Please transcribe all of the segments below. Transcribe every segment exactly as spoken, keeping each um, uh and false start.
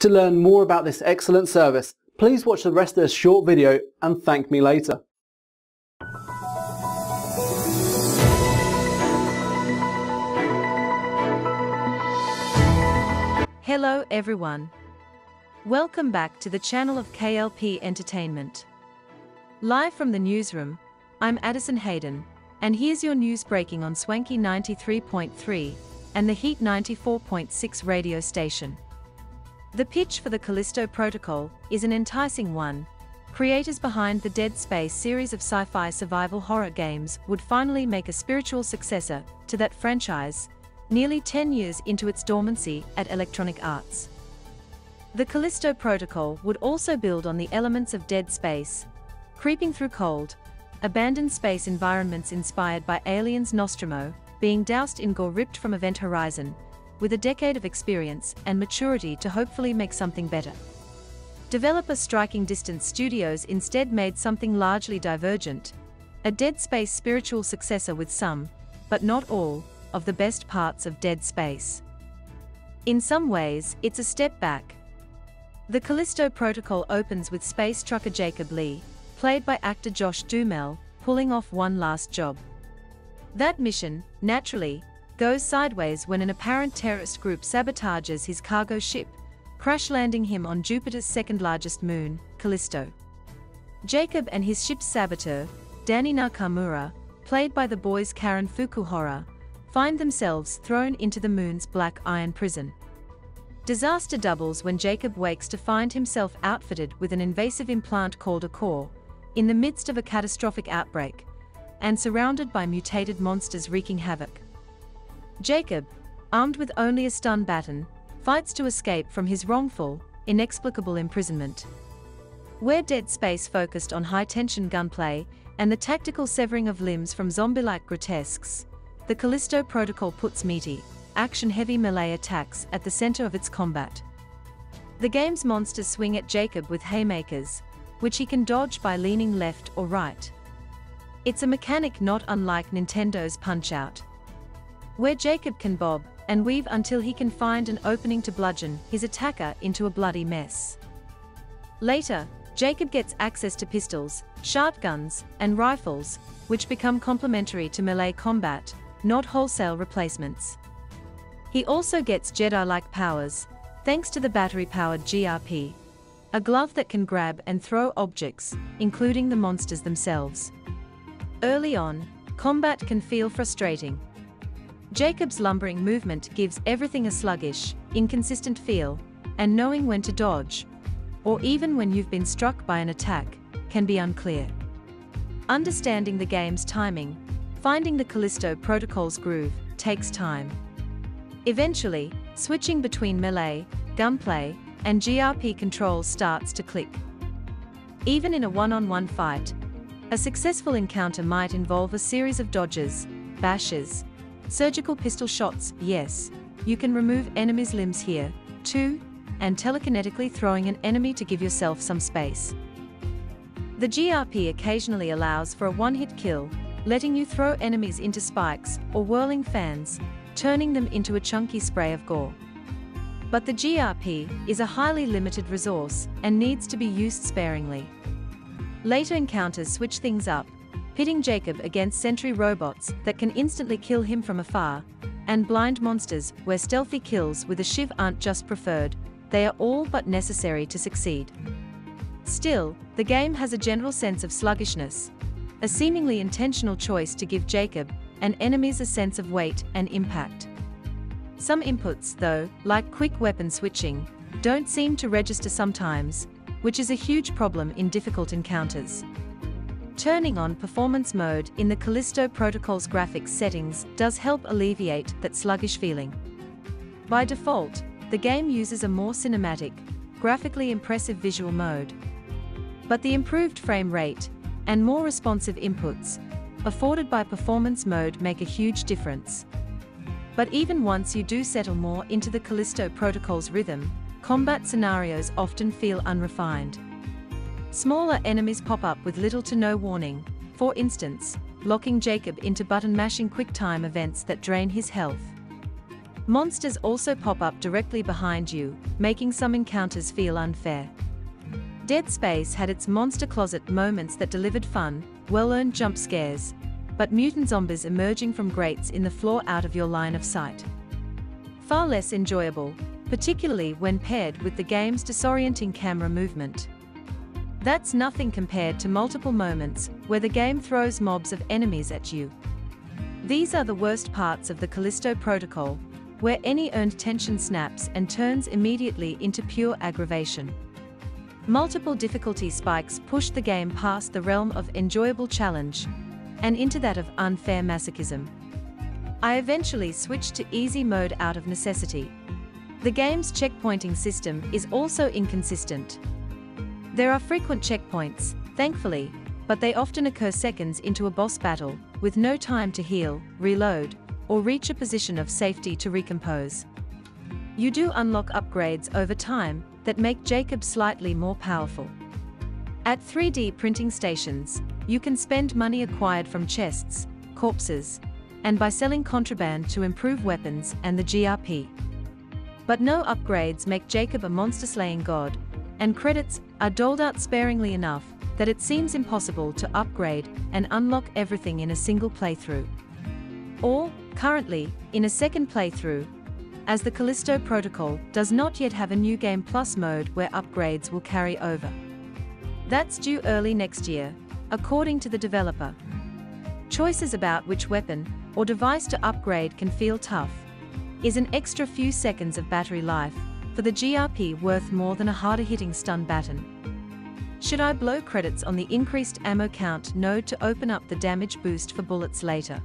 To learn more about this excellent service, please watch the rest of this short video and thank me later. Hello everyone. Welcome back to the channel of K L P Entertainment. Live from the newsroom, I'm Addison Hayden, and here's your news breaking on Swanky ninety-three point three and the Heat ninety-four point six radio station. The pitch for the Callisto Protocol is an enticing one. Creators behind the Dead Space series of sci-fi survival horror games would finally make a spiritual successor to that franchise, nearly ten years into its dormancy at Electronic Arts. The Callisto Protocol would also build on the elements of Dead Space, creeping through cold, abandoned space environments inspired by Alien's Nostromo, being doused in gore ripped from Event Horizon, with a decade of experience and maturity to hopefully make something better. Developer Striking Distance Studios instead made something largely divergent, a Dead Space spiritual successor with some, but not all, of the best parts of Dead Space. In some ways, it's a step back. The Callisto Protocol opens with space trucker Jacob Lee, played by actor Josh Duhamel, pulling off one last job. That mission, naturally, goes sideways when an apparent terrorist group sabotages his cargo ship, crash-landing him on Jupiter's second-largest moon, Callisto. Jacob and his ship's saboteur, Danny Nakamura, played by the boys' Karen Fukuhara, find themselves thrown into the moon's black iron prison. Disaster doubles when Jacob wakes to find himself outfitted with an invasive implant called a core, in the midst of a catastrophic outbreak, and surrounded by mutated monsters wreaking havoc. Jacob, armed with only a stun baton, fights to escape from his wrongful, inexplicable imprisonment. Where Dead Space focused on high-tension gunplay and the tactical severing of limbs from zombie-like grotesques, the Callisto Protocol puts meaty, action-heavy melee attacks at the center of its combat. The game's monsters swing at Jacob with haymakers, which he can dodge by leaning left or right. It's a mechanic not unlike Nintendo's Punch-Out, where Jacob can bob and weave until he can find an opening to bludgeon his attacker into a bloody mess. Later, Jacob gets access to pistols, shotguns, and rifles, which become complementary to melee combat, not wholesale replacements. He also gets Jedi-like powers, thanks to the battery-powered G R P, a glove that can grab and throw objects, including the monsters themselves. Early on, combat can feel frustrating. Jacob's lumbering movement gives everything a sluggish, inconsistent feel, and knowing when to dodge, or even when you've been struck by an attack, can be unclear. Understanding the game's timing, finding the Callisto Protocol's groove, takes time. Eventually, switching between melee, gunplay, and G R P controls starts to click. Even in a one-on-one fight, a successful encounter might involve a series of dodges, bashes, surgical pistol shots, yes, you can remove enemies' limbs here, too, and telekinetically throwing an enemy to give yourself some space. The G R P occasionally allows for a one-hit kill, letting you throw enemies into spikes or whirling fans, turning them into a chunky spray of gore. But the G R P is a highly limited resource and needs to be used sparingly. Later encounters switch things up, pitting Jacob against sentry robots that can instantly kill him from afar, and blind monsters where stealthy kills with a shiv aren't just preferred, they are all but necessary to succeed. Still, the game has a general sense of sluggishness, a seemingly intentional choice to give Jacob and enemies a sense of weight and impact. Some inputs, though, like quick weapon switching, don't seem to register sometimes, which is a huge problem in difficult encounters. Turning on performance mode in the Callisto Protocol's graphics settings does help alleviate that sluggish feeling. By default, the game uses a more cinematic, graphically impressive visual mode. But the improved frame rate and more responsive inputs afforded by performance mode make a huge difference. But even once you do settle more into the Callisto Protocol's rhythm, combat scenarios often feel unrefined. Smaller enemies pop up with little to no warning, for instance, locking Jacob into button-mashing quick-time events that drain his health. Monsters also pop up directly behind you, making some encounters feel unfair. Dead Space had its monster closet moments that delivered fun, well-earned jump scares, but mutant zombies emerging from grates in the floor out of your line of sight. Far less enjoyable, particularly when paired with the game's disorienting camera movement. That's nothing compared to multiple moments where the game throws mobs of enemies at you. These are the worst parts of the Callisto Protocol, where any earned tension snaps and turns immediately into pure aggravation. Multiple difficulty spikes pushed the game past the realm of enjoyable challenge and into that of unfair masochism. I eventually switched to easy mode out of necessity. The game's checkpointing system is also inconsistent. There are frequent checkpoints, thankfully, but they often occur seconds into a boss battle, with no time to heal, reload, or reach a position of safety to recompose. You do unlock upgrades over time that make Jacob slightly more powerful. At three D printing stations, you can spend money acquired from chests, corpses, and by selling contraband to improve weapons and the G R P. But no upgrades make Jacob a monster-slaying god, and credits are doled out sparingly enough that it seems impossible to upgrade and unlock everything in a single playthrough. Or, currently, in a second playthrough, as the Callisto Protocol does not yet have a New Game Plus mode where upgrades will carry over. That's due early next year, according to the developer. Choices about which weapon or device to upgrade can feel tough. Is an extra few seconds of battery life for the G R P worth more than a harder-hitting stun baton? Should I blow credits on the increased ammo count node to open up the damage boost for bullets later?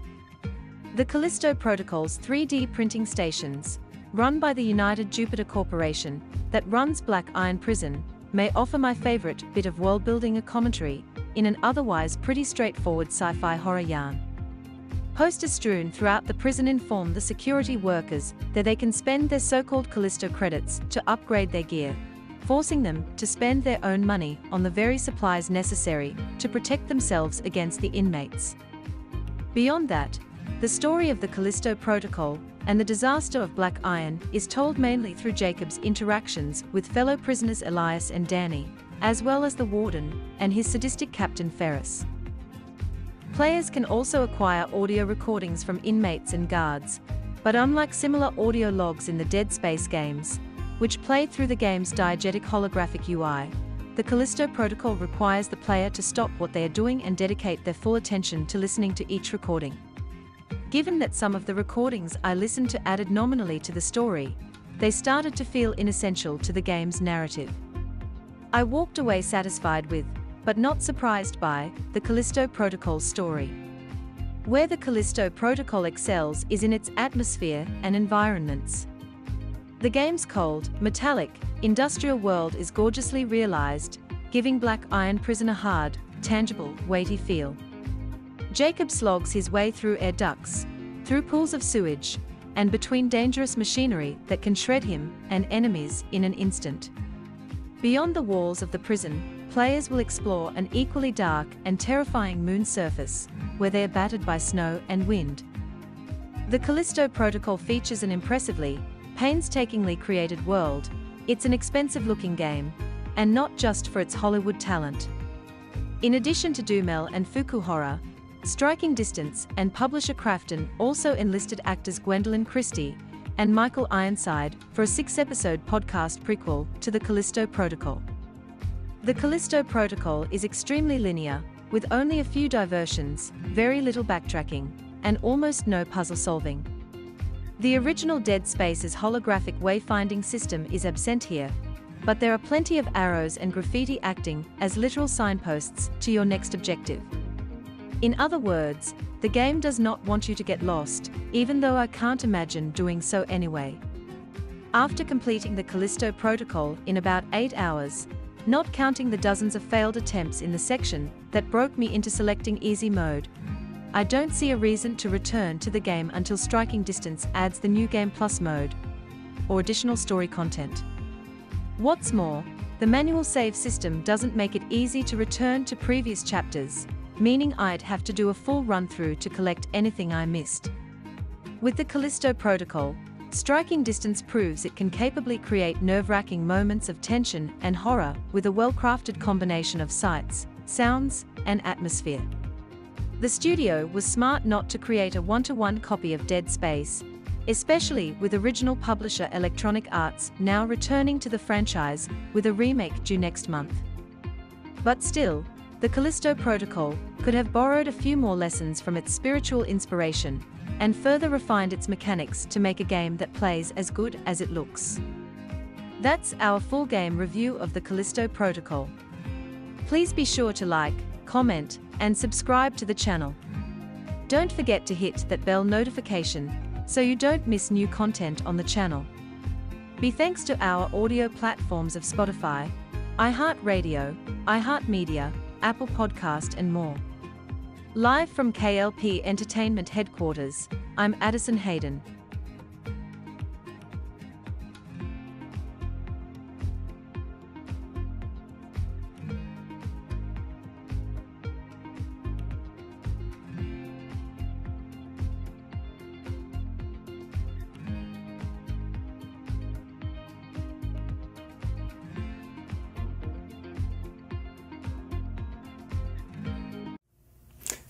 The Callisto Protocol's three D printing stations, run by the United Jupiter Corporation that runs Black Iron Prison, may offer my favorite bit of world-building, a commentary in an otherwise pretty straightforward sci-fi horror yarn. Posters strewn throughout the prison inform the security workers that they can spend their so-called Callisto credits to upgrade their gear, forcing them to spend their own money on the very supplies necessary to protect themselves against the inmates. Beyond that, the story of the Callisto Protocol and the disaster of Black Iron is told mainly through Jacob's interactions with fellow prisoners Elias and Danny, as well as the warden and his sadistic Captain Ferris. Players can also acquire audio recordings from inmates and guards, but unlike similar audio logs in the Dead Space games, which play through the game's diegetic holographic U I, the Callisto Protocol requires the player to stop what they are doing and dedicate their full attention to listening to each recording. Given that some of the recordings I listened to added nominally to the story, they started to feel inessential to the game's narrative. I walked away satisfied with, but not surprised by, the Callisto Protocol's story. Where the Callisto Protocol excels is in its atmosphere and environments. The game's cold, metallic, industrial world is gorgeously realized, giving Black Iron Prison a hard, tangible, weighty feel. Jacob slogs his way through air ducts, through pools of sewage, and between dangerous machinery that can shred him and enemies in an instant. Beyond the walls of the prison, players will explore an equally dark and terrifying moon surface, where they are battered by snow and wind. The Callisto Protocol features an impressively, painstakingly created world. It's an expensive-looking game, and not just for its Hollywood talent. In addition to Duhamel and Fukuhara, Striking Distance and publisher Krafton also enlisted actors Gwendoline Christie and Michael Ironside for a six-episode podcast prequel to the Callisto Protocol. The Callisto Protocol is extremely linear, with only a few diversions, very little backtracking, and almost no puzzle solving. The original Dead Space's holographic wayfinding system is absent here, but there are plenty of arrows and graffiti acting as literal signposts to your next objective. In other words, the game does not want you to get lost, even though I can't imagine doing so anyway. After completing the Callisto Protocol in about eight hours, not counting the dozens of failed attempts in the section that broke me into selecting easy mode, I don't see a reason to return to the game until Striking Distance adds the New Game Plus mode, or additional story content. What's more, the manual save system doesn't make it easy to return to previous chapters, meaning I'd have to do a full run-through to collect anything I missed. With the Callisto Protocol, Striking Distance proves it can capably create nerve-wracking moments of tension and horror with a well-crafted combination of sights, sounds, and atmosphere. The studio was smart not to create a one-to-one copy of Dead Space, especially with original publisher Electronic Arts now returning to the franchise with a remake due next month. But still, The Callisto Protocol could have borrowed a few more lessons from its spiritual inspiration and further refined its mechanics to make a game that plays as good as it looks. That's our full game review of The Callisto Protocol. Please be sure to like, comment, and subscribe to the channel. Don't forget to hit that bell notification so you don't miss new content on the channel. Be thanks to our audio platforms of Spotify, iHeartRadio, iHeartMedia, Apple Podcast, and more. Live from K L P Entertainment headquarters, I'm Addison Hayden.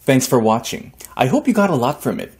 Thanks for watching. I hope you got a lot from it.